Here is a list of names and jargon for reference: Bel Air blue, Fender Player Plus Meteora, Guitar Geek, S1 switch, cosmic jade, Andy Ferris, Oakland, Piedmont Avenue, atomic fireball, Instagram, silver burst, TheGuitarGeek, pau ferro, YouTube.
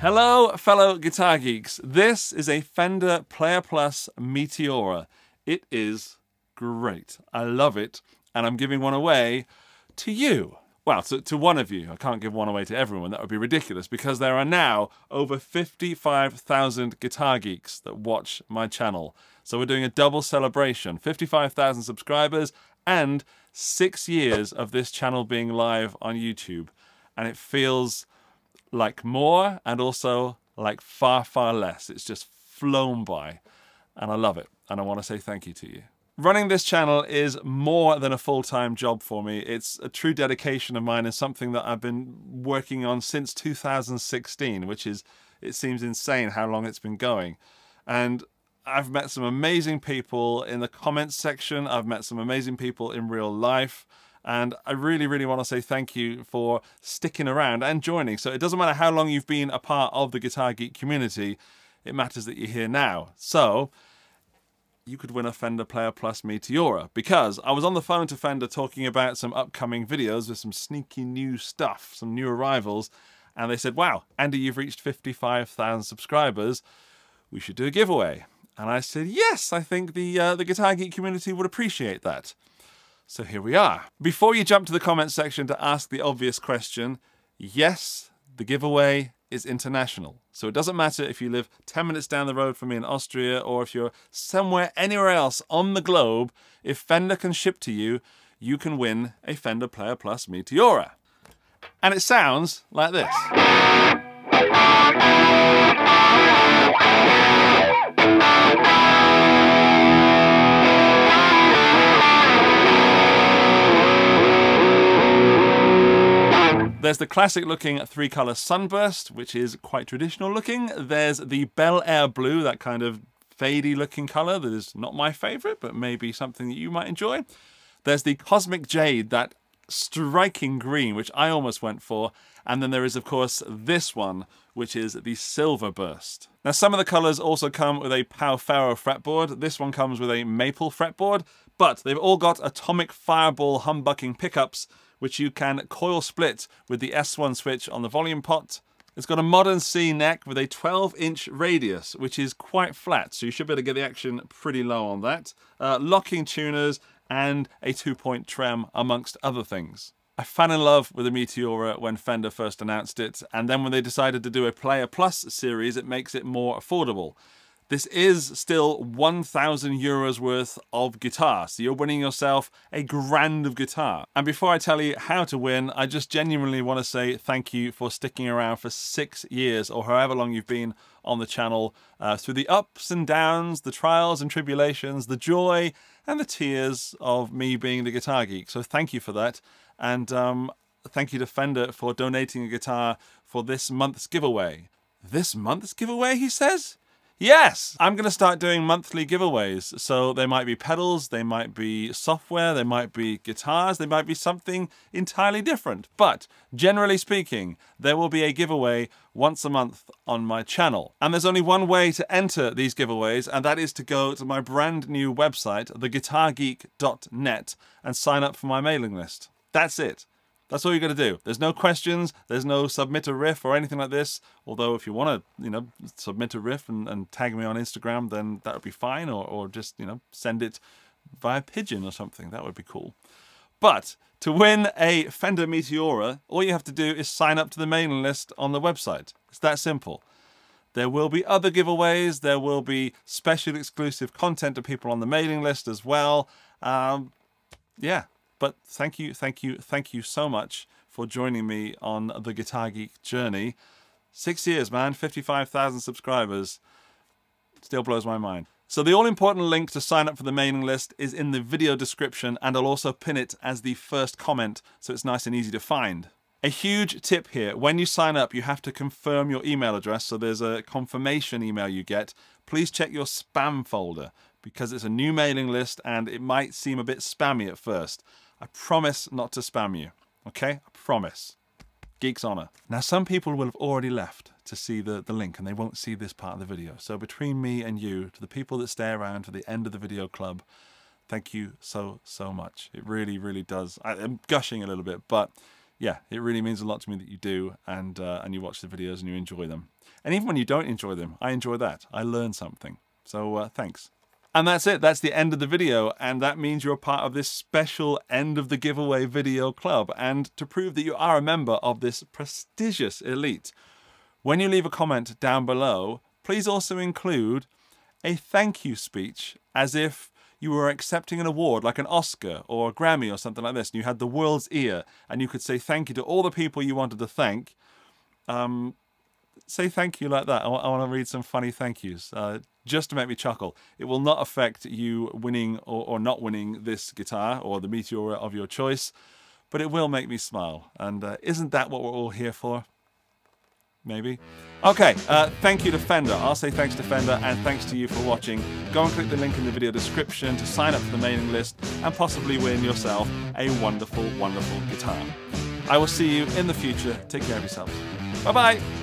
Hello, fellow guitar geeks. This is a Fender Player Plus Meteora. It is great. I love it, and I'm giving one away to you. Well, to one of you. I can't give one away to everyone. That would be ridiculous, because there are now over 55,000 guitar geeks that watch my channel. So we're doing a double celebration. 55,000 subscribers and 6 years of this channel being live on YouTube. And it feels like more and also like far, far less. It's just flown by and I love it. And I want to say thank you to you. Running this channel is more than a full-time job for me. It's a true dedication of mine and something that I've been working on since 2016, which is, it seems insane how long it's been going. And I've met some amazing people in the comments section. I've met some amazing people in real life. And I really, really want to say thank you for sticking around and joining. So it doesn't matter how long you've been a part of the Guitar Geek community, it matters that you're here now. So you could win a Fender Player Plus Meteora, because I was on the phone to Fender talking about some upcoming videos with some sneaky new stuff, some new arrivals. And they said, wow, Andy, you've reached 55,000 subscribers. We should do a giveaway. And I said, yes, I think the Guitar Geek community would appreciate that. So here we are. Before you jump to the comments section to ask the obvious question, yes, the giveaway is international. So it doesn't matter if you live 10 minutes down the road from me in Austria or if you're somewhere anywhere else on the globe, if Fender can ship to you, you can win a Fender Player Plus Meteora. And it sounds like this. There's the classic looking three-color sunburst, which is quite traditional looking. There's the Bel Air blue, that kind of fadey looking color that is not my favorite, but maybe something that you might enjoy. There's the cosmic jade, that striking green, which I almost went for. And then there is, of course, this one, which is the silver burst. Now, some of the colors also come with a pau ferro fretboard. This one comes with a maple fretboard, but they've all got atomic fireball humbucking pickups, which you can coil split with the S1 switch on the volume pot. It's got a modern C neck with a 12-inch radius, which is quite flat, so you should be able to get the action pretty low on that. Locking tuners and a 2-point trem, amongst other things. I fell in love with the Meteora when Fender first announced it, and then when they decided to do a Player Plus series, it makes it more affordable. This is still 1,000 euros worth of guitar, so you're winning yourself a grand of guitar. And before I tell you how to win, I just genuinely want to say thank you for sticking around for 6 years, or however long you've been on the channel, through the ups and downs, the trials and tribulations, the joy and the tears of me being the Guitar Geek. So thank you for that, and thank you to Fender for donating a guitar for this month's giveaway. This month's giveaway, he says? Yes, I'm going to start doing monthly giveaways. So they might be pedals, they might be software, they might be guitars, they might be something entirely different. But generally speaking, there will be a giveaway once a month on my channel. And there's only one way to enter these giveaways, and that is to go to my brand new website, theguitargeek.net, and sign up for my mailing list. That's it. That's all you got to do. There's no questions, there's no submit a riff or anything like this. Although if you want to, submit a riff and tag me on Instagram, then that would be fine. Or just, send it via pigeon or something. That would be cool. But to win a Fender Meteora, all you have to do is sign up to the mailing list on the website. It's that simple. There will be other giveaways. There will be special exclusive content to people on the mailing list as well. Yeah. But thank you so much for joining me on the Guitar Geek journey. 6 years, man, 55,000 subscribers. Still blows my mind. So the all-important link to sign up for the mailing list is in the video description, and I'll also pin it as the first comment, so it's nice and easy to find. A huge tip here, when you sign up, you have to confirm your email address, so there's a confirmation email you get. Please check your spam folder, because it's a new mailing list and it might seem a bit spammy at first. I promise not to spam you, okay? I promise. Geek's honor. Now, some people will have already left to see the link and they won't see this part of the video. So between me and you, to the people that stay around for the end of the video club, thank you so, so much. It really, really does. I'm gushing a little bit, but yeah, it really means a lot to me that you do, and you watch the videos and you enjoy them. And even when you don't enjoy them, I enjoy that. I learn something. So thanks. And that's it, that's the end of the video, and that means you're part of this special end of the giveaway video club. And to prove that you are a member of this prestigious elite, when you leave a comment down below, please also include a thank you speech as if you were accepting an award like an Oscar or a Grammy or something like this, and you had the world's ear, and you could say thank you to all the people you wanted to thank. Say thank you like that. I want to read some funny thank yous just to make me chuckle. It will not affect you winning or not winning this guitar or the Meteora of your choice, but it will make me smile. And isn't that what we're all here for? Maybe. Okay, thank you to Fender. I'll say thanks to Fender, and thanks to you for watching. Go and click the link in the video description to sign up for the mailing list and possibly win yourself a wonderful, wonderful guitar. I will see you in the future. Take care of yourselves. Bye-bye.